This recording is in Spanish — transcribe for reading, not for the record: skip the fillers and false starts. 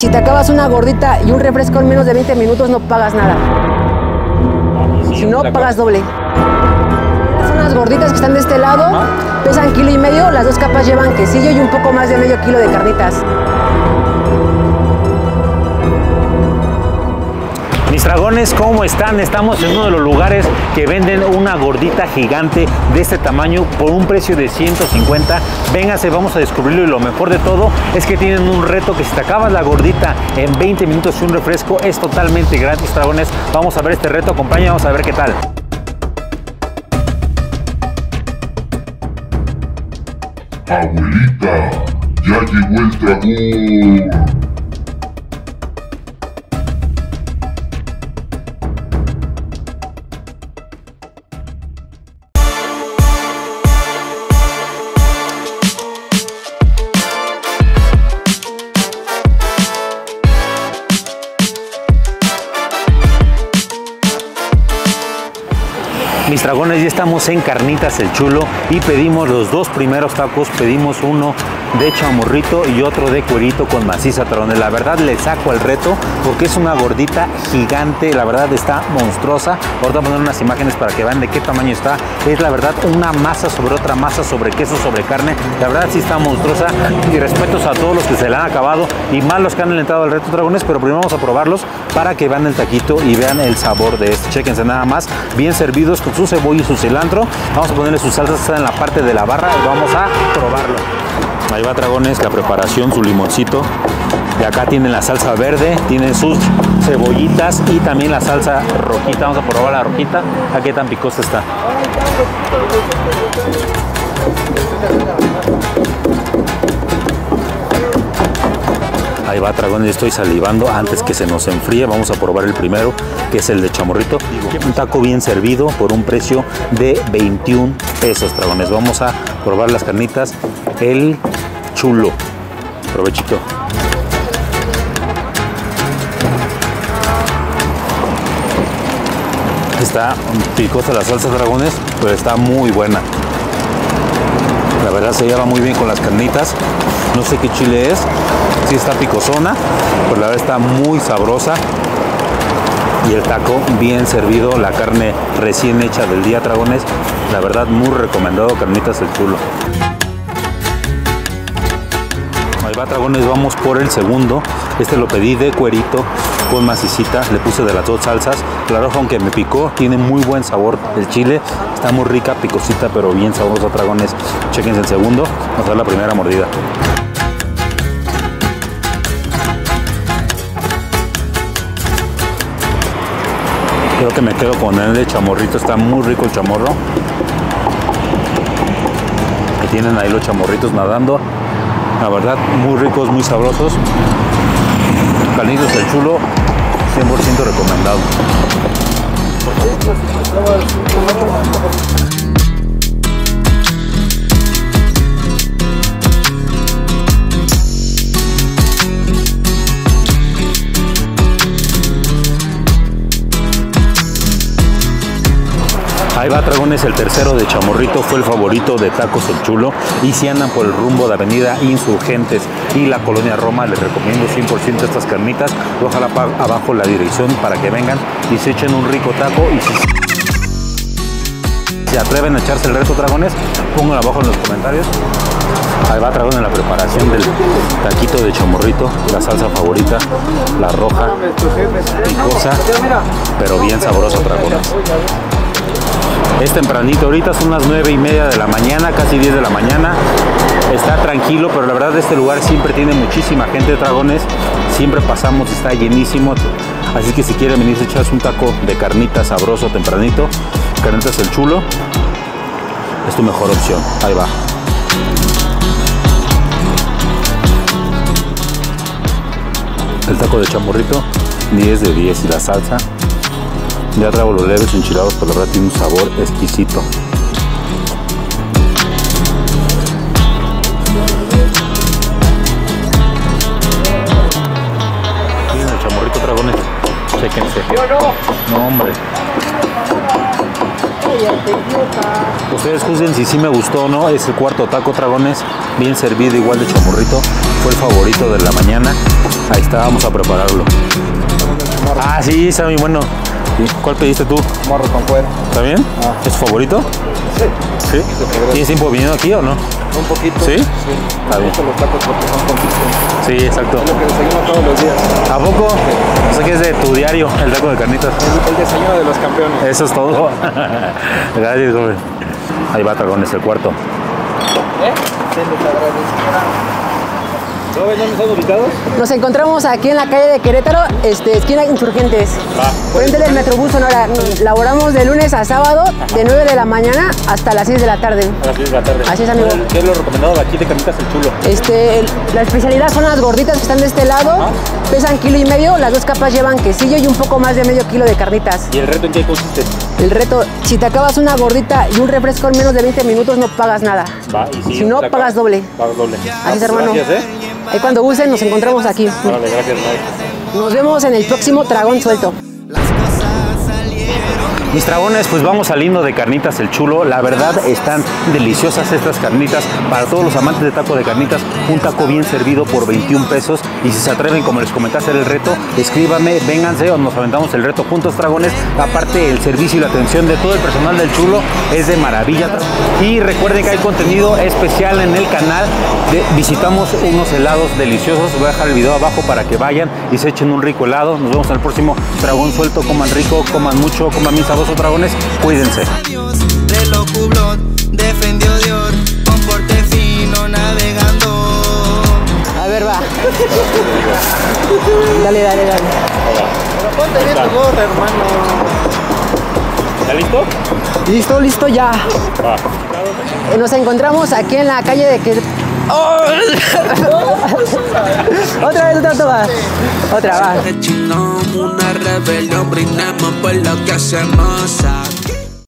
Si te acabas una gordita y un refresco en menos de 20 minutos, no pagas nada. Si no, pagas doble. Son las gorditas que están de este lado, pesan 1,5 kilos, las dos capas llevan quesillo y un poco más de medio kilo de carnitas. Mis dragones, ¿cómo están? Estamos en uno de los lugares que venden una gordita gigante de este tamaño por un precio de 150. Véngase, vamos a descubrirlo, y lo mejor de todo es que tienen un reto que si te acabas la gordita en 20 minutos y un refresco es totalmente gratis, dragones. Vamos a ver este reto, acompáñanos a ver qué tal. Abuelita, ya llegó el dragón. Mis dragones, ya estamos en Carnitas el Chulo y pedimos los dos primeros tacos. Pedimos uno de chamorrito y otro de cuerito con maciza, dragones. La verdad le saco el reto porque es una gordita gigante, la verdad está monstruosa. Ahorita voy a poner unas imágenes para que vean de qué tamaño está. Es la verdad una masa sobre otra masa, sobre queso, sobre carne. La verdad sí está monstruosa, y respetos a todos los que se la han acabado y más los que han alentado al reto, dragones. Pero primero vamos a probarlos para que vean el taquito y vean el sabor de esto. Chéquense nada más, bien servidos con su cebolla y su cilantro. Vamos a ponerle sus salsas, está en la parte de la barra, y vamos a probarlo. Ahí va, dragones, la preparación, su limoncito. Y acá tienen la salsa verde, tienen sus cebollitas y también la salsa rojita. Vamos a probar la rojita, a qué tan picosa está. Ahí va, dragones, estoy salivando antes que se nos enfríe. Vamos a probar el primero, que es el de chamorrito. Un taco bien servido por un precio de 21 pesos, dragones. Vamos a probar las carnitas el Chulo. Provechito. Está picosa la salsa, dragones, pero está muy buena. La verdad se lleva muy bien con las carnitas. No sé qué chile es. Sí está picosona, pero la verdad está muy sabrosa. Y el taco bien servido, la carne recién hecha del día, dragones. La verdad, muy recomendado, Carnitas el Chulo. Ahí va, dragones, vamos por el segundo. Este lo pedí de cuerito con macicita. Le puse de las dos salsas. La roja, aunque me picó, tiene muy buen sabor el chile. Está muy rica, picosita, pero bien sabrosa, dragones. Chequense el segundo. Vamos a dar la primera mordida. Creo que me quedo con el de chamorrito, está muy rico el chamorro. Y tienen ahí los chamorritos nadando. La verdad, muy ricos, muy sabrosos. Carnitas el Chulo, 100% recomendado. Ahí va, dragones, el tercero de chamorrito fue el favorito de Tacos el Chulo. Y si andan por el rumbo de Avenida Insurgentes y la Colonia Roma, les recomiendo 100% estas carnitas. Ojalá abajo la dirección para que vengan y se echen un rico taco. Y si se atreven a echarse el reto, dragones, pónganlo abajo en los comentarios. Ahí va, dragones, la preparación del taquito de chamorrito, la salsa favorita, la roja, picosa, pero bien sabrosa, dragones. Es tempranito, ahorita son las 9:30 de la mañana, casi 10 de la mañana. Está tranquilo, pero la verdad este lugar siempre tiene muchísima gente, dragones. Siempre pasamos, está llenísimo. Así que si quieren venirse a echarse un taco de carnita sabroso tempranito, Carnitas el Chulo es tu mejor opción. Ahí va. El taco de chamorrito, 10 de 10. Y la salsa, ya traigo los leves enchilados, pero la verdad tiene un sabor exquisito. Miren el chamorrito, dragones. Chéquense. No, hombre. Ustedes juzguen si sí me gustó o no. Es el cuarto taco, dragones. Bien servido, igual de chamorrito. Fue el favorito de la mañana. Ahí está, vamos a prepararlo. Ah, sí, está muy bueno. ¿Cuál pediste tú? Morro con cuero. ¿Está bien? Ah. ¿Es tu favorito? Sí. ¿Sí? ¿Tienes tiempo viniendo aquí o no? Un poquito. ¿Sí? Sí. Está bien. Los tacos porque son consistentes. Sí, exacto. Es lo que desayuno todos los días. ¿A poco? Sí. O sea que es de tu diario, el taco de carnitas. Es el desayuno de los campeones. Eso es todo. Gracias, hombre. Ahí va Tragones, el cuarto. ¿Eh? Se les agradeciera. Nos encontramos aquí en la calle de Querétaro, esquina Insurgentes. Frente del Metrobús Sonora. Laboramos de lunes a sábado, de 9 de la mañana hasta las 6 de la tarde. A las 6 de la tarde. Así es, amigo. ¿Qué es lo recomendado de aquí de Carnitas el Chulo? La especialidad son las gorditas que están de este lado. Ajá. Pesan 1,5 kilos, las dos capas llevan quesillo y un poco más de medio kilo de carnitas. ¿Y el reto en qué consiste? El reto, si te acabas una gordita y un refresco en menos de 20 minutos, no pagas nada. Si no, pagas doble. Pagas doble. Así es, hermano. Gracias, Y cuando gusten nos encontramos aquí. Vale, gracias, Mike. Nos vemos en el próximo Tragón Suelto. Mis tragones, pues vamos saliendo de Carnitas el Chulo. La verdad están deliciosas estas carnitas. Para todos los amantes de taco de carnitas, un taco bien servido por 21 pesos. Y si se atreven, como les comenté, a hacer el reto, escríbanme, vénganse o nos aventamos el reto juntos, tragones. Aparte, el servicio y la atención de todo el personal del Chulo es de maravilla. Y recuerden que hay contenido especial en el canal. Visitamos unos helados deliciosos. Voy a dejar el video abajo para que vayan y se echen un rico helado. Nos vemos en el próximo Tragón Suelto. Coman rico, coman mucho, coman mis sabrosos dragones, cuídense. De lo cublón, defendió Dior, con porte fino navegando. A ver, va. Dale. Pero ponte bien tu gorra, hermano. ¿Ya listo? Listo ya. Va. Nos encontramos aquí en la calle de que... ¡Oh! Otra vez, va. Una rebelión brindemos por lo que hacemos.